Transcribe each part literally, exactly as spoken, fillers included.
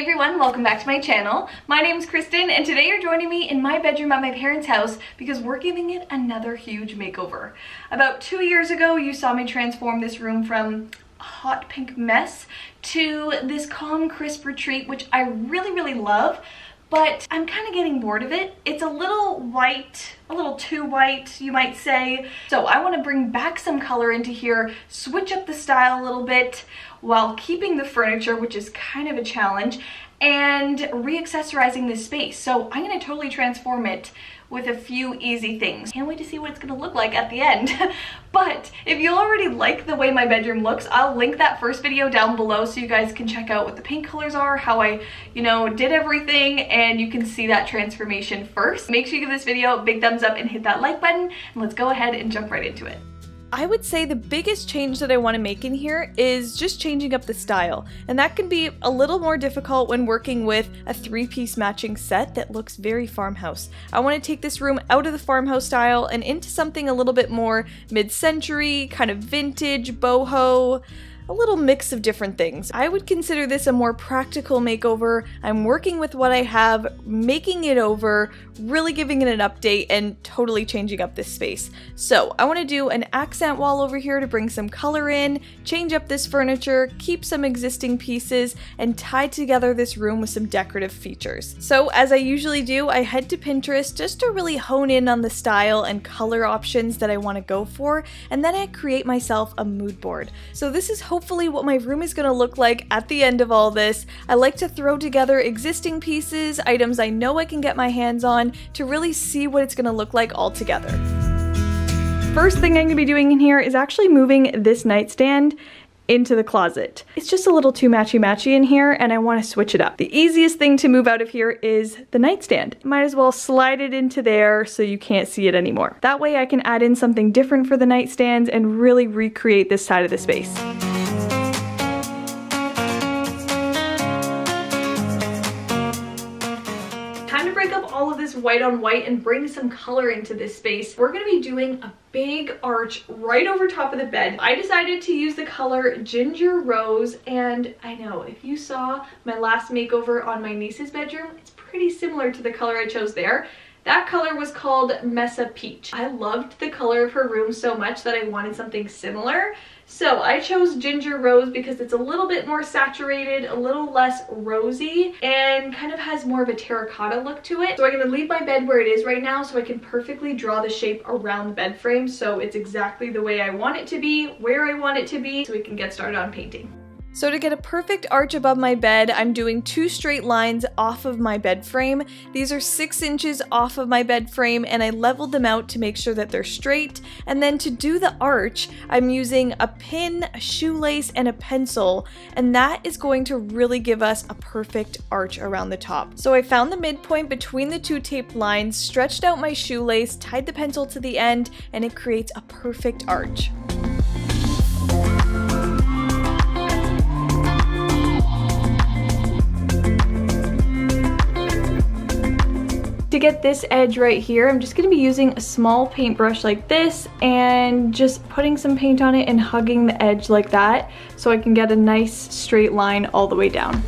Hey everyone, welcome back to my channel. My name's Kristen and today you're joining me in my bedroom at my parents' house because we're giving it another huge makeover. About two years ago you saw me transform this room from a hot pink mess to this calm, crisp retreat, which I really, really love, but I'm kind of getting bored of it. It's a little white, a little too white, you might say. So I want to bring back some color into here, switch up the style a little bit, while keeping the furniture, which is kind of a challenge, and re-accessorizing this space. So I'm gonna totally transform it with a few easy things. Can't wait to see what it's gonna look like at the end. But if you already like the way my bedroom looks, I'll link that first video down below so you guys can check out what the paint colors are, how I, you know, did everything, and you can see that transformation first. Make sure you give this video a big thumbs up and hit that like button, and let's go ahead and jump right into it. I would say the biggest change that I want to make in here is just changing up the style, and that can be a little more difficult when working with a three-piece matching set that looks very farmhouse. I want to take this room out of the farmhouse style and into something a little bit more mid-century, kind of vintage, boho, a little mix of different things. I would consider this a more practical makeover. I'm working with what I have, making it over, really giving it an update and totally changing up this space. So I want to do an accent wall over here to bring some color in, change up this furniture, keep some existing pieces, and tie together this room with some decorative features. So as I usually do, I head to Pinterest just to really hone in on the style and color options that I want to go for, and then I create myself a mood board. So this is hopefully Hopefully what my room is going to look like at the end of all this. I like to throw together existing pieces, items I know I can get my hands on, to really see what it's going to look like all together. First thing I'm going to be doing in here is actually moving this nightstand into the closet. It's just a little too matchy-matchy in here and I want to switch it up. The easiest thing to move out of here is the nightstand. Might as well slide it into there so you can't see it anymore. That way I can add in something different for the nightstands and really recreate this side of the space. White on white and bring some color into this space. We're going to be doing a big arch right over top of the bed. I decided to use the color Ginger Rose, and I know if you saw my last makeover on my niece's bedroom, it's pretty similar to the color I chose there. That color was called Mesa Peach. I loved the color of her room so much that I wanted something similar. So I chose Ginger Rose because it's a little bit more saturated, a little less rosy, and kind of has more of a terracotta look to it. So I'm going to leave my bed where it is right now so I can perfectly draw the shape around the bed frame so it's exactly the way I want it to be, where I want it to be, so we can get started on painting. So to get a perfect arch above my bed, I'm doing two straight lines off of my bed frame. These are six inches off of my bed frame and I leveled them out to make sure that they're straight. And then to do the arch, I'm using a pin, a shoelace, and a pencil, and that is going to really give us a perfect arch around the top. So I found the midpoint between the two taped lines, stretched out my shoelace, tied the pencil to the end, and it creates a perfect arch. To get this edge right here, I'm just going to be using a small paintbrush like this and just putting some paint on it and hugging the edge like that so I can get a nice straight line all the way down.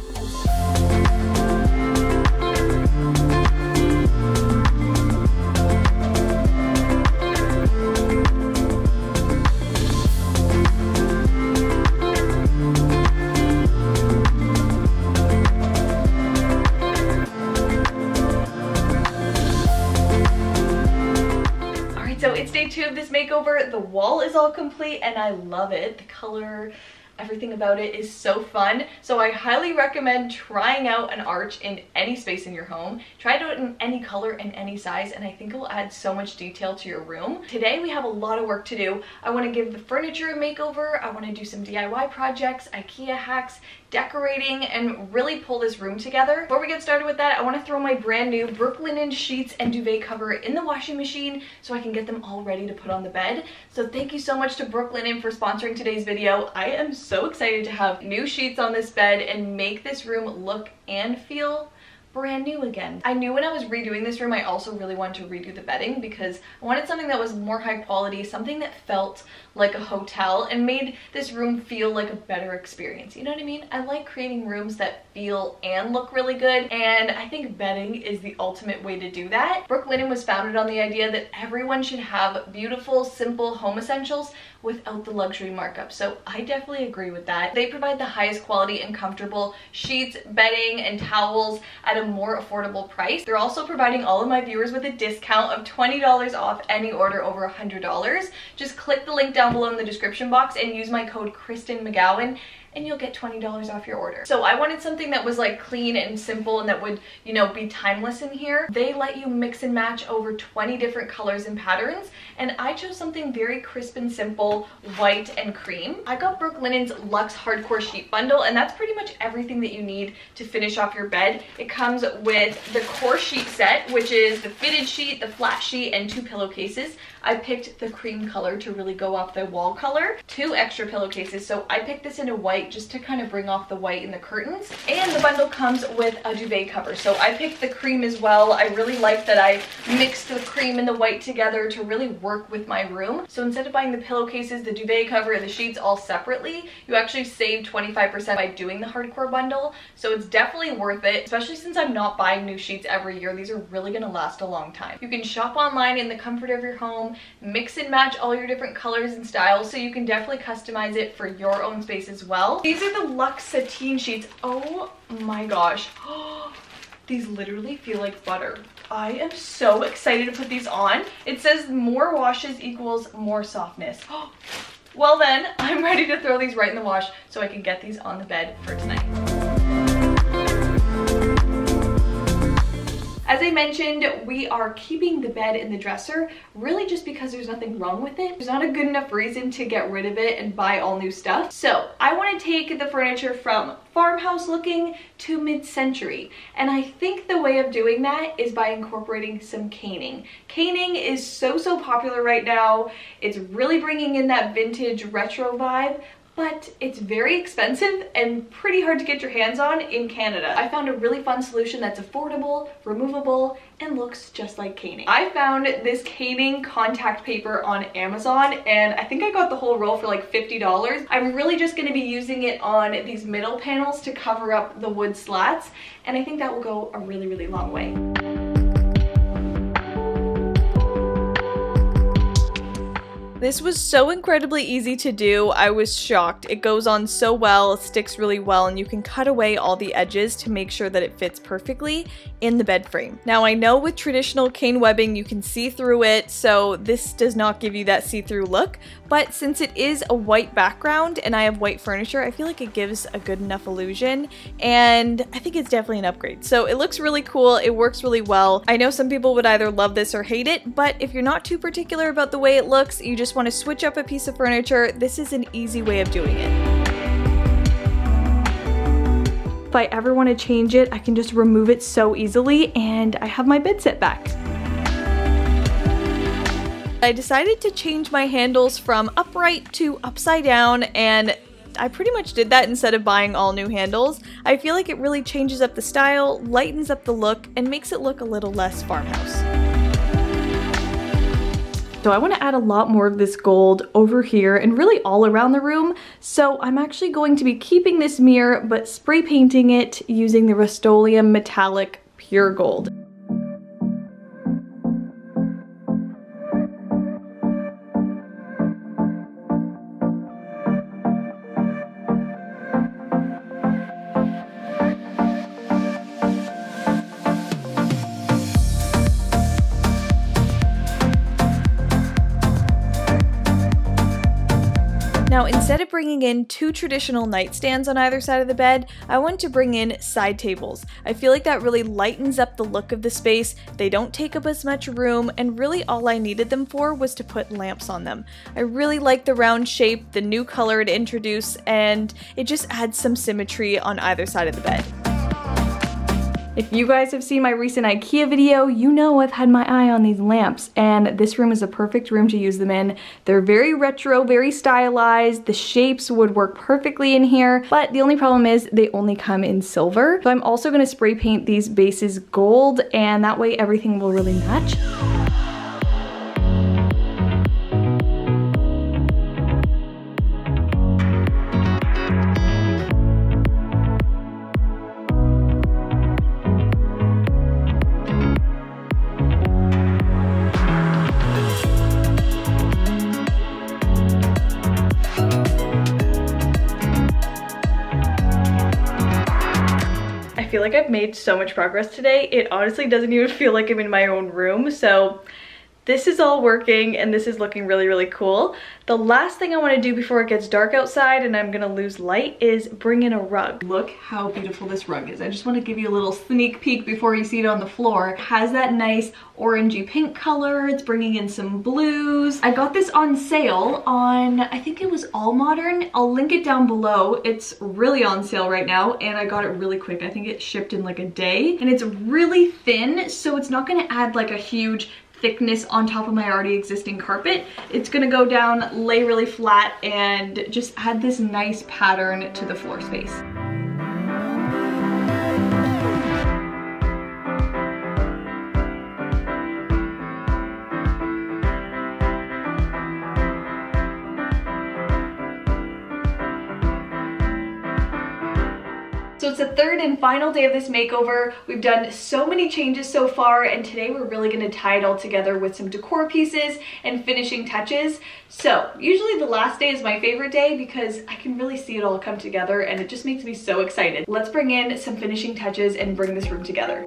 Makeover. The wall is all complete and I love it. The color, everything about it is so fun. So I highly recommend trying out an arch in any space in your home. Try it out in any color and any size, and I think it will add so much detail to your room. Today we have a lot of work to do. I want to give the furniture a makeover. I want to do some D I Y projects, IKEA hacks, decorating, and really pull this room together. Before we get started with that, I want to throw my brand new Brooklinen sheets and duvet cover in the washing machine so I can get them all ready to put on the bed. So thank you so much to Brooklinen for sponsoring today's video. I am so excited to have new sheets on this bed and make this room look and feel brand new again. I knew when I was redoing this room I also really wanted to redo the bedding because I wanted something that was more high quality, something that felt like a hotel and made this room feel like a better experience. You know what I mean? I like creating rooms that feel and look really good, and I think bedding is the ultimate way to do that. Brooklinen was founded on the idea that everyone should have beautiful, simple home essentials without the luxury markup, so I definitely agree with that. They provide the highest quality and comfortable sheets, bedding, and towels at a more affordable price. They're also providing all of my viewers with a discount of twenty dollars off any order over one hundred dollars. Just click the link down below in the description box and use my code Kristen McGowan and you'll get twenty dollars off your order. So I wanted something that was like clean and simple and that would, you know, be timeless in here. They let you mix and match over twenty different colors and patterns, and I chose something very crisp and simple, white and cream. I got Brooklinen's Luxe Hardcore Sheet Bundle, and that's pretty much everything that you need to finish off your bed. It comes with the core sheet set, which is the fitted sheet, the flat sheet, and two pillowcases. I picked the cream color to really go off the wall color. Two extra pillowcases, so I picked this in a white just to kind of bring off the white in the curtains. And the bundle comes with a duvet cover, so I picked the cream as well. I really like that I mixed the cream and the white together to really work with my room. So instead of buying the pillowcases, the duvet cover, and the sheets all separately, you actually save twenty-five percent by doing the hardcore bundle, so it's definitely worth it, especially since I'm not buying new sheets every year. These are really gonna last a long time. You can shop online in the comfort of your home, mix and match all your different colors and styles, so you can definitely customize it for your own space as well. These are the Luxe Sateen sheets. Oh my gosh. These literally feel like butter. I am so excited to put these on. It says more washes equals more softness. Well then, I'm ready to throw these right in the wash so I can get these on the bed for tonight. As I mentioned, we are keeping the bed in the dresser really just because there's nothing wrong with it. There's not a good enough reason to get rid of it and buy all new stuff. So I want to take the furniture from farmhouse looking to mid-century, and I think the way of doing that is by incorporating some caning. Caning is so so popular right now. It's really bringing in that vintage retro vibe, but it's very expensive and pretty hard to get your hands on in Canada. I found a really fun solution that's affordable, removable, and looks just like caning. I found this caning contact paper on Amazon, and I think I got the whole roll for like fifty dollars. I'm really just gonna be using it on these middle panels to cover up the wood slats, and I think that will go a really, really long way. This was so incredibly easy to do, I was shocked. It goes on so well, sticks really well, and you can cut away all the edges to make sure that it fits perfectly in the bed frame. Now I know with traditional cane webbing you can see through it, so this does not give you that see-through look, but since it is a white background and I have white furniture, I feel like it gives a good enough illusion, and I think it's definitely an upgrade. So it looks really cool, it works really well. I know some people would either love this or hate it, but if you're not too particular about the way it looks, you just want to switch up a piece of furniture, this is an easy way of doing it. If I ever want to change it, I can just remove it so easily, and I have my bed set back. I decided to change my handles from upright to upside down, and I pretty much did that instead of buying all new handles. I feel like it really changes up the style, lightens up the look, and makes it look a little less farmhouse. So I want to add a lot more of this gold over here and really all around the room. So I'm actually going to be keeping this mirror but spray painting it using the Rust-Oleum Metallic Pure Gold. Now, instead of bringing in two traditional nightstands on either side of the bed, I want to bring in side tables. I feel like that really lightens up the look of the space, they don't take up as much room, and really all I needed them for was to put lamps on them. I really like the round shape, the new color it introduced, and it just adds some symmetry on either side of the bed. If you guys have seen my recent IKEA video, you know I've had my eye on these lamps, and this room is a perfect room to use them in. They're very retro, very stylized. The shapes would work perfectly in here, but the only problem is they only come in silver. So I'm also gonna spray paint these bases gold, and that way everything will really match. I feel like I've made so much progress today. It honestly doesn't even feel like I'm in my own room. So this is all working and this is looking really, really cool. The last thing I want to do before it gets dark outside and I'm going to lose light is bring in a rug. Look how beautiful this rug is. I just want to give you a little sneak peek before you see it on the floor. It has that nice orangey pink color. It's bringing in some blues. I got this on sale on, I think it was All Modern. I'll link it down below. It's really on sale right now and I got it really quick. I think it shipped in like a day and it's really thin, so it's not going to add like a huge thickness on top of my already existing carpet. It's gonna go down, lay really flat, and just add this nice pattern to the floor space. So it's the third and final day of this makeover. We've done so many changes so far, and today we're really gonna tie it all together with some decor pieces and finishing touches. So usually the last day is my favorite day because I can really see it all come together and it just makes me so excited. Let's bring in some finishing touches and bring this room together.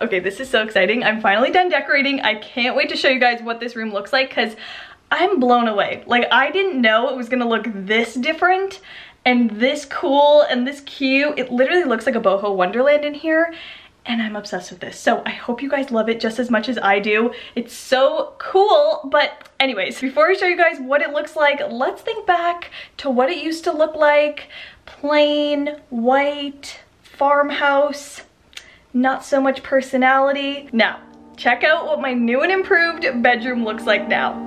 Okay, this is so exciting. I'm finally done decorating. I can't wait to show you guys what this room looks like because I'm blown away. Like, I didn't know it was gonna look this different and this cool and this cute. It literally looks like a boho wonderland in here, and I'm obsessed with this. So I hope you guys love it just as much as I do. It's so cool. But anyways, before I show you guys what it looks like, let's think back to what it used to look like. Plain white farmhouse. Not so much personality. Now, check out what my new and improved bedroom looks like now.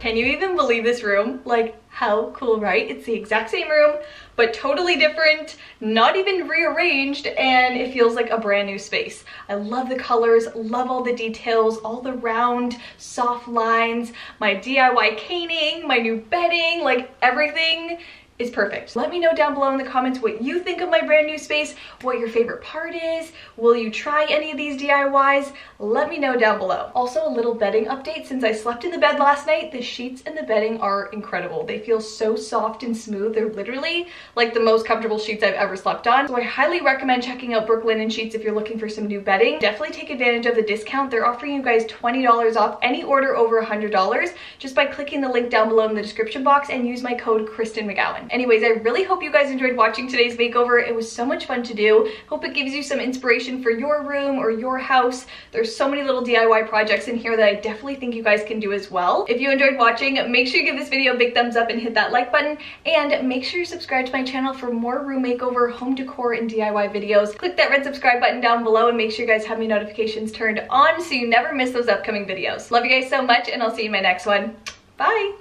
Can you even believe this room? Like, how cool, right? It's the exact same room, but totally different, not even rearranged, and it feels like a brand new space. I love the colors, love all the details, all the round, soft lines, my D I Y caning, my new bedding, like everything is perfect. Let me know down below in the comments what you think of my brand new space, what your favorite part is, will you try any of these D I Ys? Let me know down below. Also, a little bedding update. Since I slept in the bed last night, the sheets and the bedding are incredible. They feel so soft and smooth. They're literally like the most comfortable sheets I've ever slept on. So I highly recommend checking out Brooklinen sheets if you're looking for some new bedding. Definitely take advantage of the discount. They're offering you guys twenty dollars off any order over one hundred dollars just by clicking the link down below in the description box and use my code Kristen McGowan. Anyways, I really hope you guys enjoyed watching today's makeover. It was so much fun to do. Hope it gives you some inspiration for your room or your house. There's so many little D I Y projects in here that I definitely think you guys can do as well. If you enjoyed watching, make sure you give this video a big thumbs up and hit that like button. And make sure you subscribe to my channel for more room makeover, home decor, and D I Y videos. Click that red subscribe button down below and make sure you guys have your notifications turned on so you never miss those upcoming videos. Love you guys so much and I'll see you in my next one. Bye!